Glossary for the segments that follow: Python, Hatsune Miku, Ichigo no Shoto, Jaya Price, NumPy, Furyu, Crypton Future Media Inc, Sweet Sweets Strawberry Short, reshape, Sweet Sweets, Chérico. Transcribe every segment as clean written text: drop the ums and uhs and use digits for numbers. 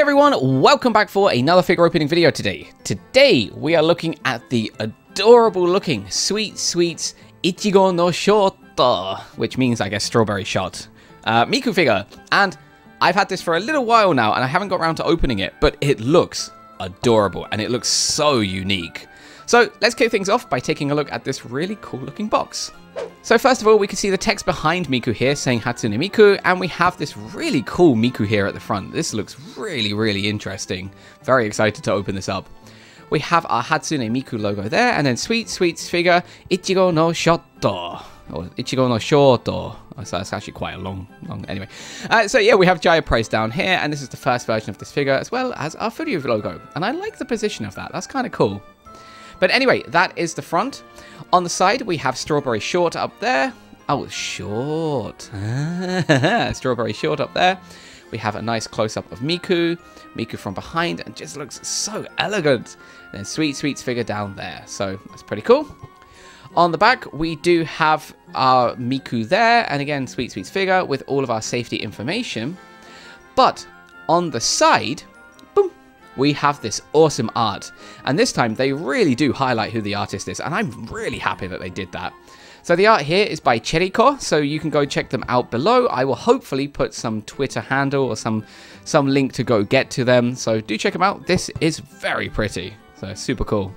Hey everyone, welcome back for another figure opening video today. Today we are looking at the adorable looking Sweet Sweets Ichigo no Shoto, which means I guess strawberry shot, Miku figure. And I've had this for a little while now and I haven't got around to opening it, but it looks adorable and it looks so unique. So let's kick things off by taking a look at this really cool looking box. So first of all, we can see the text behind Miku here saying Hatsune Miku, and we have this really cool Miku here at the front. This looks really, really interesting. Very excited to open this up. We have our Hatsune Miku logo there, and then Sweet Sweets figure Ichigo no Shoto, or Ichigo no Shoto. Oh, so that's actually quite a long, anyway. So yeah, we have Jaya Price down here, and this is the first version of this figure, as well as our Furyu logo. And I like the position of that. That's kind of cool. But anyway, that is the front. On the side, we have Strawberry Short up there. Oh, short. Strawberry Short up there. We have a nice close-up of Miku. Miku from behind, and just looks so elegant. And then Sweet Sweets figure down there. So that's pretty cool. On the back, we do have our Miku there. And again, Sweet Sweets figure with all of our safety information. But on the side, boom, we have this awesome art, and this time they really do highlight who the artist is, and I'm really happy that they did that. So the art here is by Chérico, so you can go check them out below. I will hopefully put some Twitter handle or some link to go get to them, so do check them out. This is very pretty, so super cool.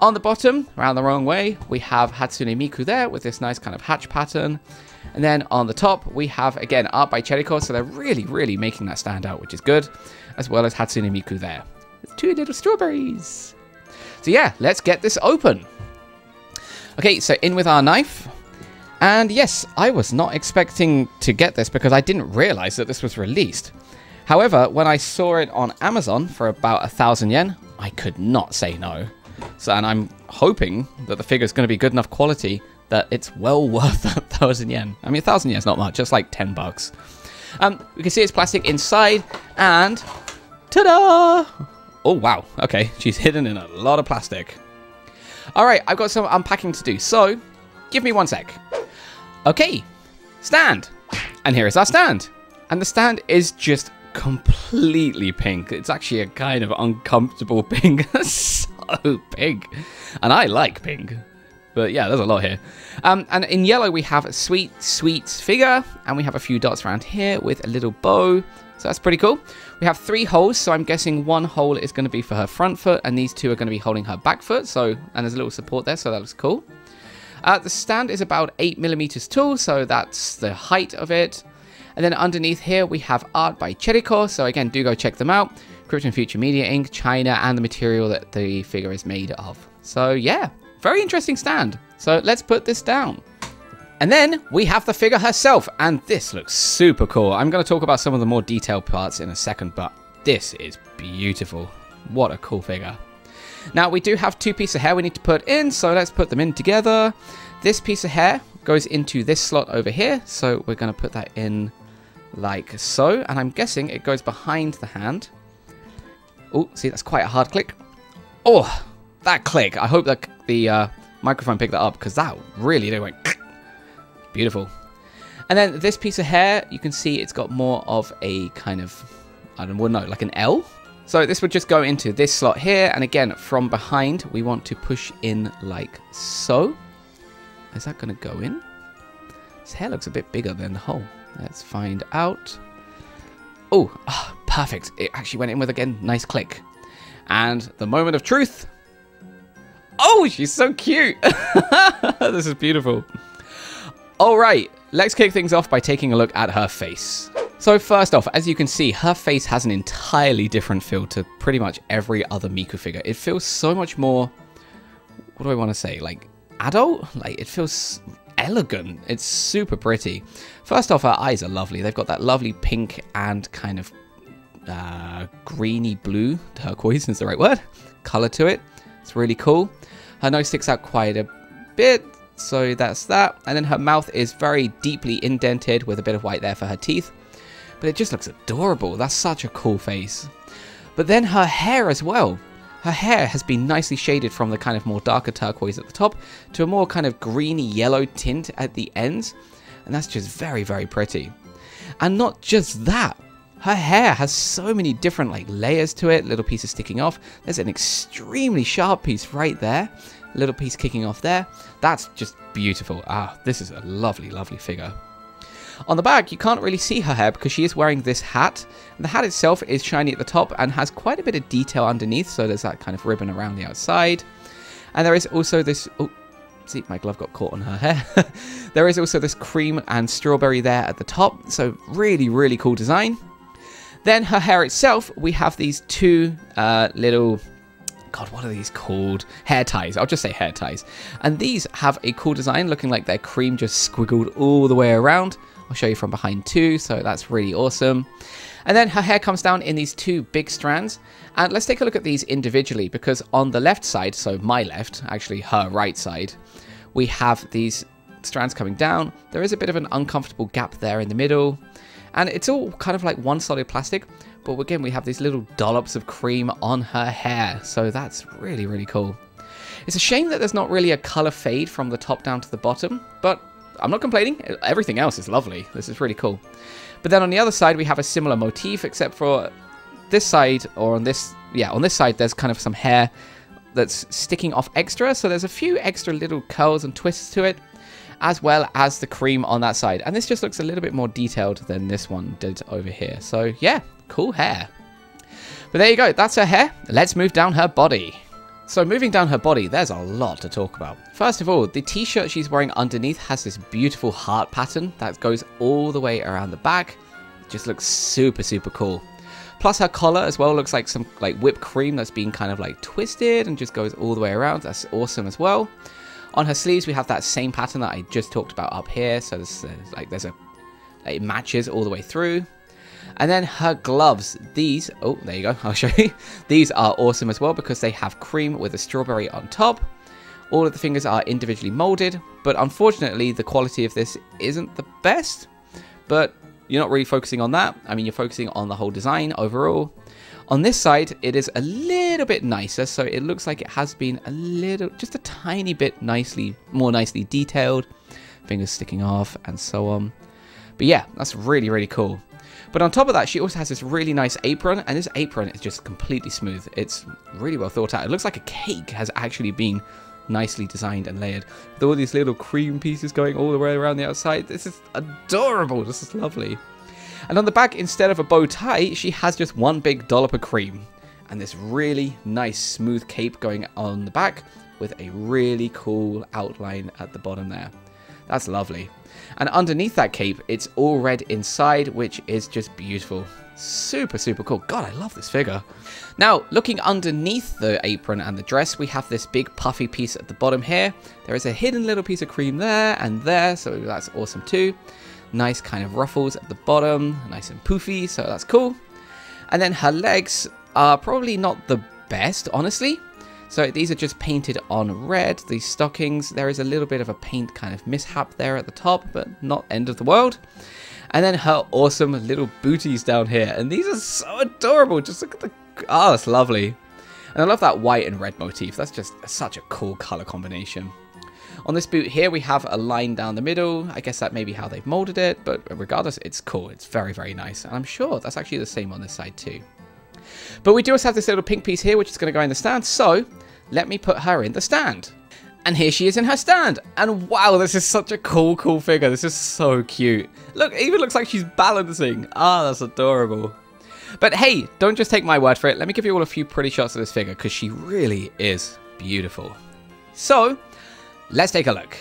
On the bottom, around the wrong way, we have Hatsune Miku there with this nice kind of hatch pattern. And then on the top, we have, again, art by Chérico, so they're really, really making that stand out, which is good, as well as Hatsune Miku there. With two little strawberries. So yeah, let's get this open. Okay, so in with our knife. And yes, I was not expecting to get this because I didn't realize that this was released. However, when I saw it on Amazon for about 1,000 yen, I could not say no. So, and I'm hoping that the figure is going to be good enough quality that it's well worth that 1,000 yen. I mean, 1,000 yen is not much, just like 10 bucks. We can see it's plastic inside, and ta-da! Oh, wow. Okay, she's hidden in a lot of plastic. All right, I've got some unpacking to do, so give me one sec. Okay, stand. And here is our stand. And the stand is just completely pink. It's actually a kind of uncomfortable pink. So pink. And I like pink. But yeah, there's a lot here. And in yellow, we have a Sweet Sweets figure. And we have a few dots around here with a little bow. So that's pretty cool. We have 3 holes. So I'm guessing one hole is going to be for her front foot. And these two are going to be holding her back foot. So, and there's a little support there. So that looks cool. The stand is about 8 millimeters tall. So that's the height of it. And then underneath here, we have art by Chérico. So again, do go check them out. Crypton Future Media Inc, China, and the material that the figure is made of. So yeah. Very interesting stand. So let's put this down. And then we have the figure herself, and this looks super cool. I'm going to talk about some of the more detailed parts in a second, but this is beautiful. What a cool figure. Now we do have 2 pieces of hair we need to put in, so let's put them in together. This piece of hair goes into this slot over here, so we're going to put that in like so, and I'm guessing it goes behind the hand. Oh, see, that's quite a hard click. Oh, that click. I hope that the microphone picked that up, because that really did went beautiful. And then this piece of hair, you can see it's got more of a kind of, I don't know, like an L. So this would just go into this slot here. And again, from behind, we want to push in like so. Is that going to go in? This hair looks a bit bigger than the hole. Let's find out. Oh, perfect. It actually went in with, again, nice click. And the moment of truth. Oh, she's so cute. This is beautiful. All right, let's kick things off by taking a look at her face. So first off, as you can see, her face has an entirely different feel to pretty much every other Miku figure. It feels so much more, what do I want to say? Like adult? Like it feels elegant. It's super pretty. First off, her eyes are lovely. They've got that lovely pink and kind of greeny blue, turquoise is the right word, color to it. It's really cool. Her nose sticks out quite a bit, so that's that. And then her mouth is very deeply indented with a bit of white there for her teeth. But it just looks adorable. That's such a cool face. But then her hair as well. Her hair has been nicely shaded from the kind of more darker turquoise at the top to a more kind of greeny yellow tint at the ends. And that's just very, very pretty. And not just that. Her hair has so many different layers to it, little pieces sticking off. There's an extremely sharp piece right there, a little piece kicking off there. That's just beautiful. Ah, this is a lovely, lovely figure. On the back, you can't really see her hair because she is wearing this hat. The hat itself is shiny at the top and has quite a bit of detail underneath, so there's that kind of ribbon around the outside. And there is also this... Oh, see, my glove got caught on her hair. There is also this cream and strawberry there at the top, so really, really cool design. Then her hair itself, we have these two little... God, what are these called? Hair ties. I'll just say hair ties. And these have a cool design, looking like they're cream just squiggled all the way around. I'll show you from behind too, so that's really awesome. And then her hair comes down in these two big strands. And let's take a look at these individually, because on the left side, so my left, actually her right side, we have these strands coming down. There is a bit of an uncomfortable gap there in the middle. And it's all kind of like one solid plastic, but again, we have these little dollops of cream on her hair, so that's really, really cool. It's a shame that there's not really a color fade from the top down to the bottom, but I'm not complaining. Everything else is lovely. This is really cool. But then on the other side, we have a similar motif, except for this side, or on this, yeah, on this side, there's kind of some hair that's sticking off extra, so there's a few extra little curls and twists to it, as well as the cream on that side. And this just looks a little bit more detailed than this one did over here. So yeah, cool hair. But there you go, that's her hair. Let's move down her body. So moving down her body, there's a lot to talk about. First of all, the t-shirt she's wearing underneath has this beautiful heart pattern that goes all the way around the back. It just looks super, super cool. Plus her collar as well looks like some whipped cream that's been kind of twisted and just goes all the way around. That's awesome as well. On her sleeves, we have that same pattern that I just talked about up here. So this, it matches all the way through. And then her gloves, these, oh, there you go, I'll show you. These are awesome as well because they have cream with a strawberry on top. All of the fingers are individually molded, but unfortunately the quality of this isn't the best, but you're not really focusing on that. I mean, you're focusing on the whole design overall. On this side, it is a little bit nicer, so it looks like it has been a little, just a tiny bit more nicely detailed. Fingers sticking off and so on. But yeah, that's really, really cool. But on top of that, she also has this really nice apron, and this apron is just completely smooth. It's really well thought out. It looks like a cake has actually been nicely designed and layered, with all these little cream pieces going all the way around the outside. This is adorable. This is lovely. And on the back, instead of a bow tie, she has just one big dollop of cream and this really nice smooth cape going on the back with a really cool outline at the bottom there. That's lovely. And underneath that cape, it's all red inside, which is just beautiful. Super, super cool. God, I love this figure. Now, looking underneath the apron and the dress, we have this big puffy piece at the bottom here. There is a hidden little piece of cream there and there, so that's awesome too. Nice kind of ruffles at the bottom, nice and poofy, so that's cool. And then her legs are probably not the best, honestly. So these are just painted on red, these stockings. There is a little bit of a paint kind of mishap there at the top, but not end of the world. And then her awesome little booties down here. And these are so adorable. Just look at the... Oh, that's lovely. And I love that white and red motif. That's just such a cool color combination. On this boot here, we have a line down the middle. I guess that may be how they've molded it, but regardless, it's cool. It's very, very nice. And I'm sure that's actually the same on this side too. But we do also have this little pink piece here, which is going to go in the stand. So let me put her in the stand. And here she is in her stand. And wow, this is such a cool, cool figure. This is so cute. Look, it even looks like she's balancing. Ah, that's adorable. But hey, don't just take my word for it. Let me give you all a few pretty shots of this figure because she really is beautiful. So... let's take a look.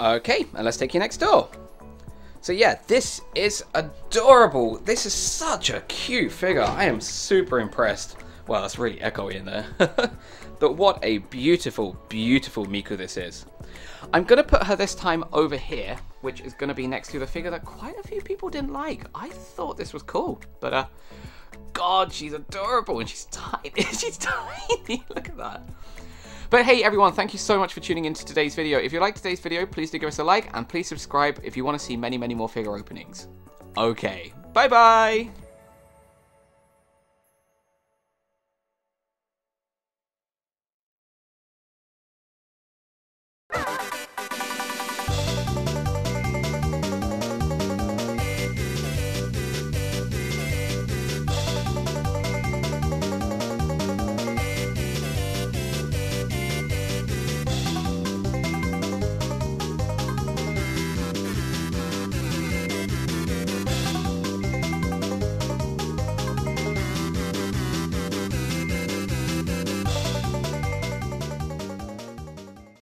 Okay, and let's take you next door. So yeah, this is adorable. This is such a cute figure. I am super impressed. Wow, that's really echoey in there. But what a beautiful, beautiful Miku this is. I'm going to put her this time over here, which is going to be next to the figure that quite a few people didn't like. I thought this was cool, but God, she's adorable and she's tiny. She's tiny. Look at that. But hey everyone, thank you so much for tuning into today's video. If you liked today's video, please do give us a like and please subscribe if you want to see many, many more figure openings. Okay, bye bye!